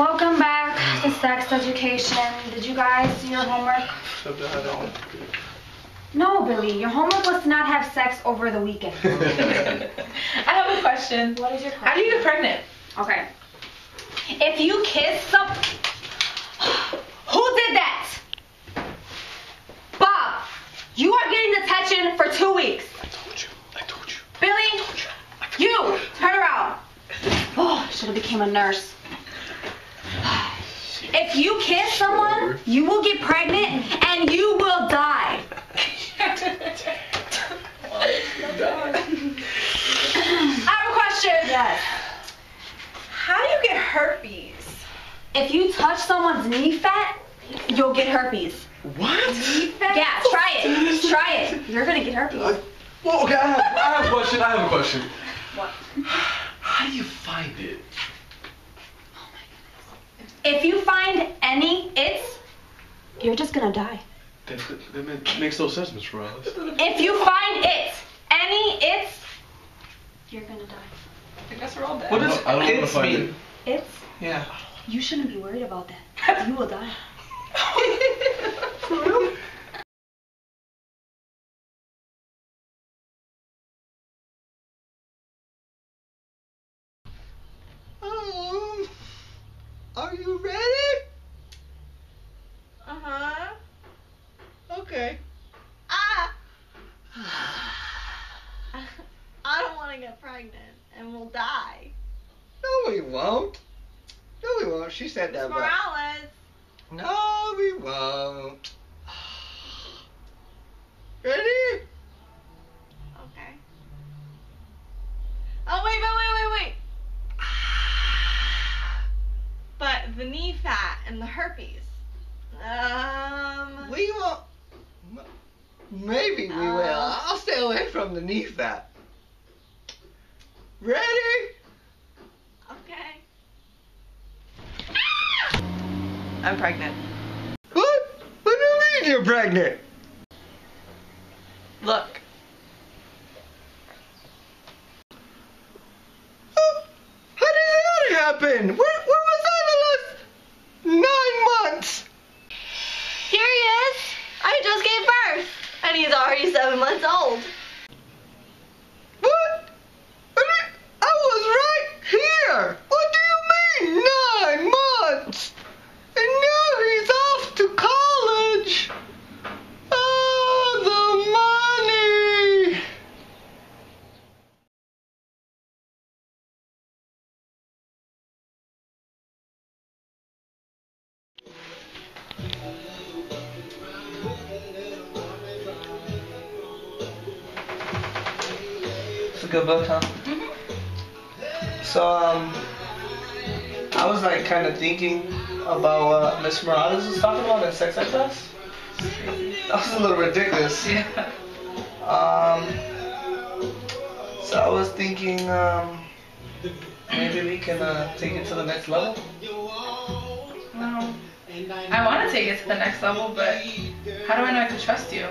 Welcome back to sex education. Did you guys do your homework? No, Billy. Your homework was to not have sex over the weekend. I have a question. What is your question? How do you get pregnant? Okay. If you kiss some... Who did that? Bob, you are getting detention for 2 weeks. I told you. Billy, I told you. Turn around. Oh, I should have became a nurse. If you kiss someone, you will get pregnant and you will die. I have a question. Yes. How do you get herpes? If you touch someone's knee fat, you'll get herpes. What? Knee fat? Yeah, try it. Try it. You're gonna get herpes. Well, okay, I have a question. What? How do you find it? If you find any it's, you're just gonna die. That makes no sense, Ms. Morales. If you find it, any it's, you're gonna die. I guess we're all dead. What does it's mean? It's? Yeah. You shouldn't be worried about that. You will die. For real? Are you ready? Uh-huh. Okay. I don't want to get pregnant and we'll die. No, we won't. No, we won't. She said that. Morales. No, we won't. Ready? Okay. Oh, wait. But the knee fat and the herpes. We will. Maybe we will. I'll stay away from the knee fat. Ready? Okay. Ah! I'm pregnant. What? What do you mean you're pregnant? Look. Oh, how did that happen? What? And he's already 7 months old. What? I was right here. What do you mean 9 months? And now he's off to college. Oh, the money. Good book, huh? Mm-hmm. So, I was like kind of thinking about what Ms. Morales was talking about in sex ed class. That was a little ridiculous. Yeah. So I was thinking maybe we can take it to the next level. Well, I want to take it to the next level, but how do I know I can trust you?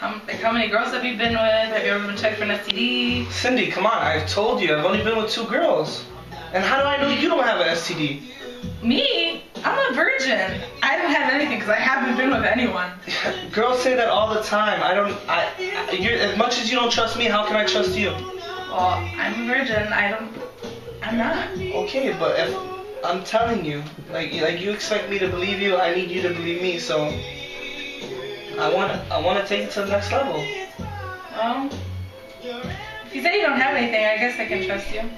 How many girls have you been with? Have you ever been checked for an STD? Cindy, come on, I've told you, I've only been with 2 girls. And how do I know you don't have an STD? Me? I'm a virgin. I don't have anything because I haven't been with anyone. Girls say that all the time. As much as you don't trust me, how can I trust you? Well, I'm a virgin. I'm not. Okay, but if I'm telling you, like you expect me to believe you, I need you to believe me, so... I want to take it to the next level. Well, if you said you don't have anything, I guess I can trust you.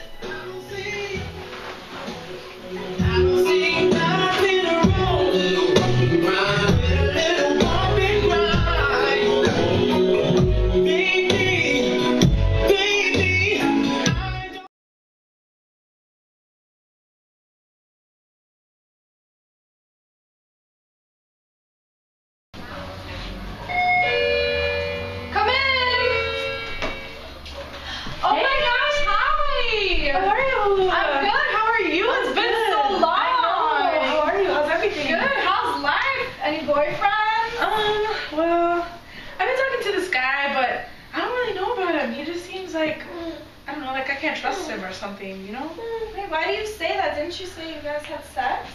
can't trust him or something, you know? Wait, why do you say that? Didn't you say you guys had sex?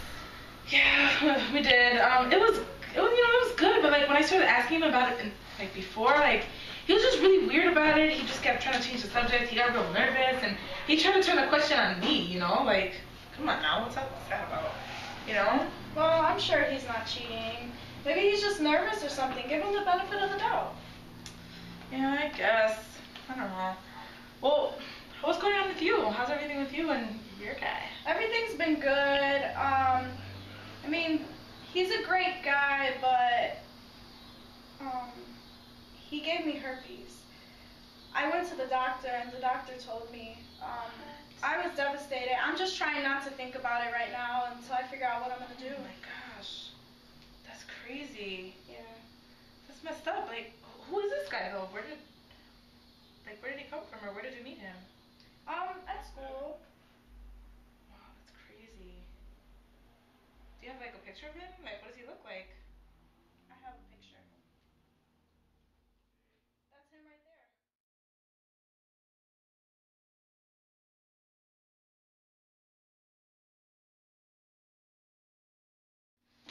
Yeah, we did. It was good, but like when I started asking him about it, and, like before, like he was just really weird about it. He just kept trying to change the subject. He got real nervous, and he tried to turn the question on me, you know? Like, come on now, what's that about? You know? Well, I'm sure he's not cheating. Maybe he's just nervous or something. Give him the benefit of the doubt. Yeah, I guess. I don't know. Well, what's going on with you? How's everything with you and your guy? Everything's been good. I mean, he's a great guy, but he gave me herpes. I went to the doctor, and the doctor told me. I was devastated. I'm just trying not to think about it right now until I figure out what I'm gonna do. Oh my gosh, that's crazy. Yeah, that's messed up. Like, who is this guy though? Where did he come from, or where did you meet him? At school. Wow, that's crazy. Do you have like a picture of him? Like, what does he look like? I have a picture. That's him right there.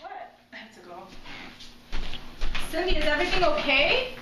What? I have to go. Cindy, is everything okay?